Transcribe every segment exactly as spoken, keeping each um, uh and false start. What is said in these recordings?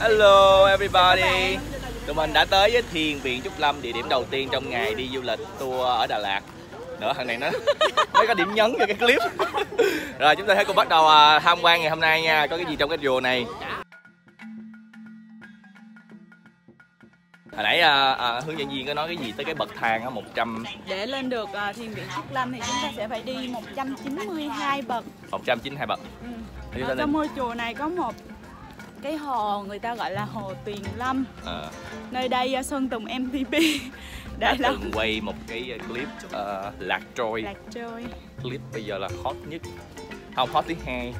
Hello everybody. Tụi mình đã tới với Thiền viện Trúc Lâm, địa điểm đầu tiên trong ngày đi du lịch tour ở Đà Lạt. Nữa thằng này nó mới có điểm nhấn cho cái clip. Rồi chúng ta hãy cùng bắt đầu tham quan ngày hôm nay nha, có cái gì trong cái chùa này. Hồi nãy à, à, hướng dẫn viên có nói cái gì tới cái bậc thang á, một trăm. Để lên được à, Thiền viện Trúc Lâm thì chúng ta sẽ phải đi một trăm chín mươi hai bậc. một trăm chín mươi hai bậc. Ừ. Ở trong ngôi chùa này có một cái hồ người ta gọi là Hồ Tuyền Lâm. À. Nơi đây uh, Sơn Tùng em tê pê đã từng quay một cái clip uh, lạc trôi. Lạc trôi. Clip bây giờ là hot nhất, không hot thứ hai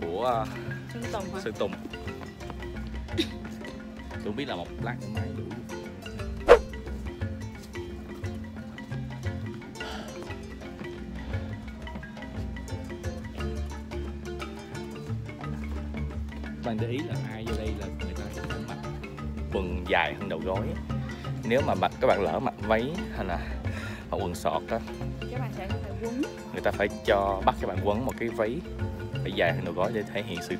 của uh, Sơn Tùng. Sơn Tùng. Tôi biết là một lát nữa mai đủ. Bạn để ý là ai vô đây là người ta sẽ không mặc quần dài hơn đầu gối. Nếu mà mặc các bạn lỡ mặc váy hay là hoặc quần sọt đó, các bạn sẽ phải quấn. Người ta phải cho bắt các bạn quấn một cái váy phải dài hơn đầu gối để thể hiện sự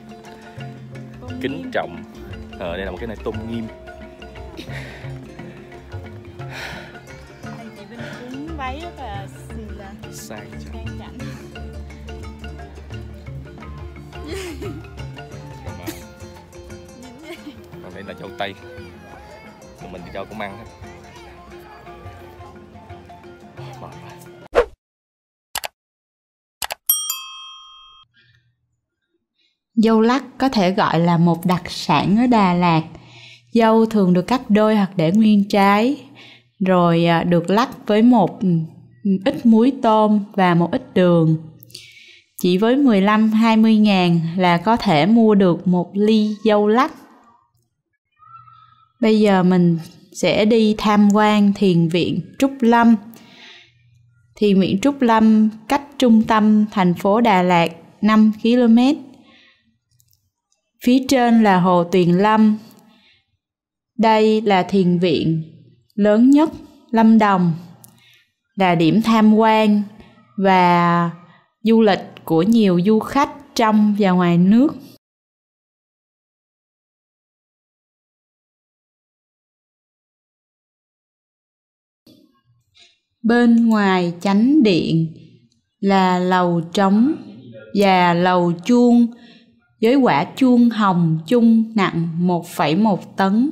tôn kính nghiêm. Trọng. Ờ, đây là một cái này tôn nghiêm. Đây chị Vinh quấn váy rất là sang chảnh. Đây là châu Tây. Tụi mình đi cho cũng ăn hết. Dâu lắc có thể gọi là một đặc sản ở Đà Lạt. Dâu thường được cắt đôi hoặc để nguyên trái, rồi được lắc với một ít muối tôm và một ít đường. Chỉ với mười lăm hai mươi ngàn là có thể mua được một ly dâu lắc. Bây giờ mình sẽ đi tham quan Thiền viện Trúc Lâm. Thiền viện Trúc Lâm cách trung tâm thành phố Đà Lạt năm ki lô mét. Phía trên là Hồ Tuyền Lâm. Đây là thiền viện lớn nhất Lâm Đồng, là điểm tham quan và du lịch của nhiều du khách trong và ngoài nước. Bên ngoài chánh điện là lầu trống và lầu chuông với quả chuông hồng chung nặng một phẩy một tấn.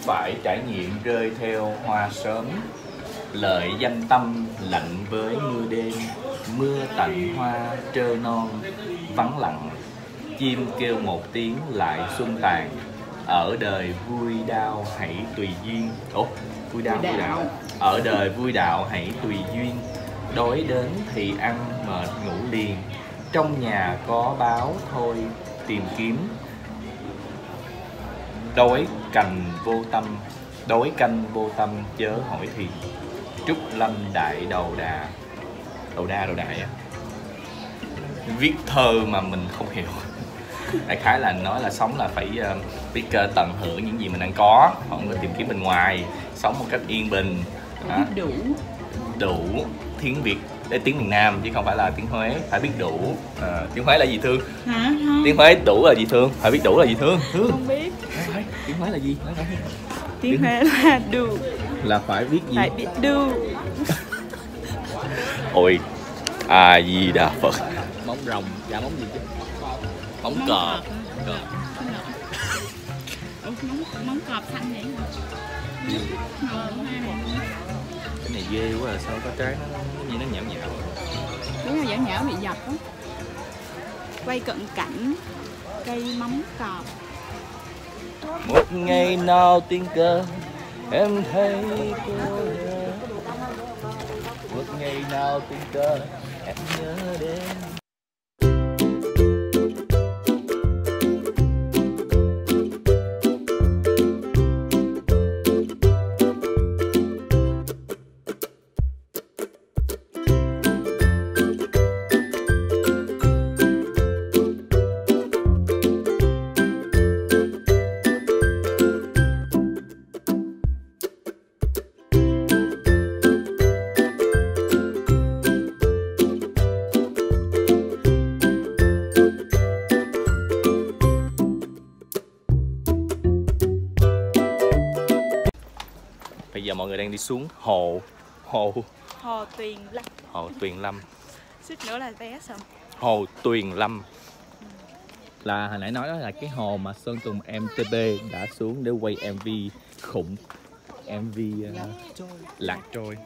Phải trải nghiệm rơi theo hoa sớm, lợi danh tâm lạnh với mưa đêm, mưa tạnh hoa trơ non vắng lặng, chim kêu một tiếng lại xuân tàn, ở đời vui đau hãy tùy duyên. Ủa? Vui đau, vui đạo. Ở đời vui đạo hãy tùy duyên, đói đến thì ăn mệt ngủ liền, trong nhà có báo thôi tìm kiếm, đói cành vô tâm, đói canh vô tâm chớ hỏi thì. Trúc Lâm đại đầu đà. Đầu đa đầu đại á, viết thơ mà mình không hiểu. Đại khái là nói là sống là phải biết tận hưởng những gì mình đang có, không có tìm kiếm bên ngoài, sống một cách yên bình. Đó. Đủ đủ tiếng Việt, tiếng miền Nam chứ không phải là tiếng Huế, phải biết đủ. À, tiếng Huế là gì Thương? Hả? Tiếng Huế đủ là gì Thương? Phải biết đủ là gì Thương? Thương. Không biết. Phải, tiếng Huế là gì? Phải. Tiếng Huế là đủ. Là phải biết gì? Phải biết đủ. Ôi, A Di Đà Phật. Móng rồng, dạ móng gì chứ? Móng cọp. Cọp. Móng cọp xanh vậy. Cái này ghê quá, sao có trái nó như nó nhão nhão. Đúng là nhão nhão bị dập á. Quay cận cảnh cây móng cọp. Một ngày nào tình cờ em thấy cô đơn, một ngày nào tình cờ em nhớ đến. người đang đi xuống hồ hồ Hồ Tuyền Lâm. Hồ Tuyền Lâm. Suýt nữa là té xong. Hồ Tuyền Lâm là hồi nãy nói đó là cái hồ mà Sơn Tùng em tê pê đã xuống để quay em vê khủng, em vê uh, Lạc Trôi.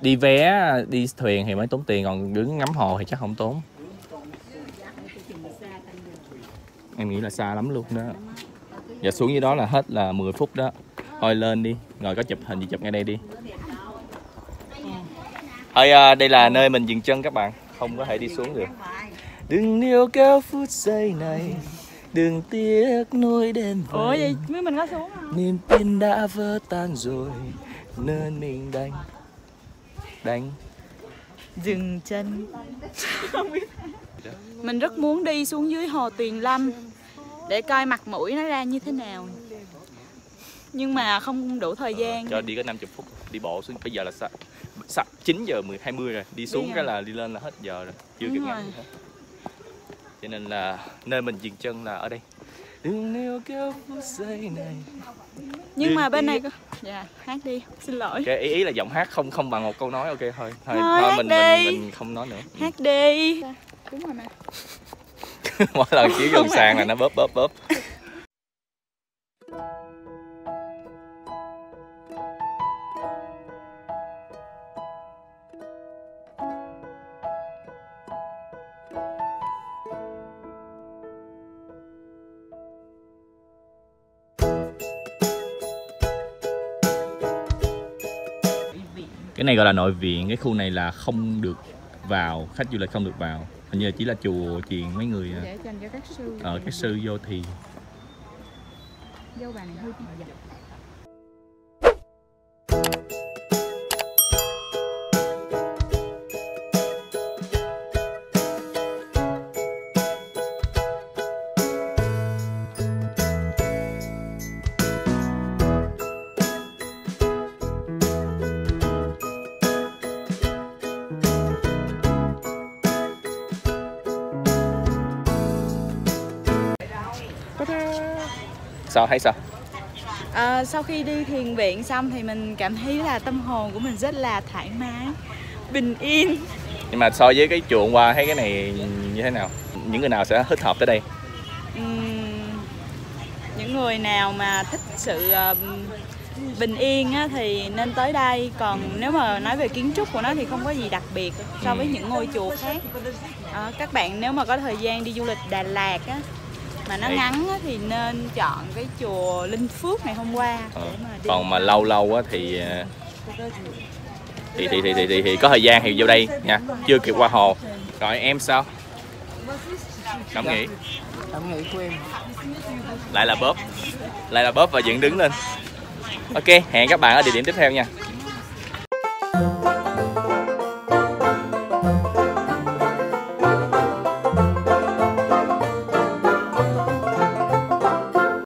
Đi vé, đi thuyền thì mới tốn tiền, còn đứng ngắm hồ thì chắc không tốn. Em nghĩ là xa lắm luôn đó. Dạ xuống dưới đó là hết là mười phút đó. Thôi lên đi, rồi có chụp hình gì chụp ngay đây đi. Thôi đây là nơi mình dừng chân các bạn, không có thể đi xuống được. Đừng níu kéo phút giây này, đừng tiếc nuối đêm về. Ủa vậy mình có xuống không? Niềm tin đã vỡ tan rồi, nên mình đành Đánh. Dừng chân. Mình rất muốn đi xuống dưới hồ Tuyền Lâm để coi mặt mũi nó ra như thế nào, nhưng mà không đủ thời gian. Ờ, cho đi có năm mươi phút đi bộ xuống. Bây giờ là sao? chín giờ mười hai mươi rồi. Đi xuống đi cái là đi lên là hết giờ rồi. Chưa kịp ngắm gì hết. Cho nên là nơi mình dừng chân là ở đây. Nhưng mà bên này có... Dạ, hát đi, xin lỗi. Cái ý, ý là giọng hát không không bằng một câu nói, ok thôi. Thôi, thôi, thôi mình, mình mình không nói nữa. Hát đi. Đúng rồi mà. Mỗi lần chỉ gần sàn là nó bóp bóp bóp. Cái này gọi là nội viện, cái khu này là không được vào, khách du lịch không được vào. Hình như là chỉ là chùa chiền mấy người để dành cho các sư. Ờ, các sư vô thì vô bàn hơi bị dập. Sao hay sao? À, sau khi đi thiền viện xong thì mình cảm thấy là tâm hồn của mình rất là thoải mái, bình yên. Nhưng mà so với cái chùa hôm qua thấy cái này như thế nào? Những người nào sẽ thích hợp tới đây? Uhm, những người nào mà thích sự uh, bình yên á, thì nên tới đây. Còn nếu mà nói về kiến trúc của nó thì không có gì đặc biệt so với uhm. những ngôi chùa khác. À, các bạn nếu mà có thời gian đi du lịch Đà Lạt á, mà nó ngắn á, thì nên chọn cái chùa Linh Phước ngày hôm qua. Ờ. Để mà đi. Còn mà lâu lâu á, thì... Thì, thì, thì, thì, thì thì có thời gian thì vô đây nha, chưa kịp qua hồ. Rồi em sao? Cảm nghĩ. Cảm nghĩ của em. Lại là bóp. Lại là bóp và dựng đứng lên. Ok, hẹn các bạn ở địa điểm tiếp theo nha.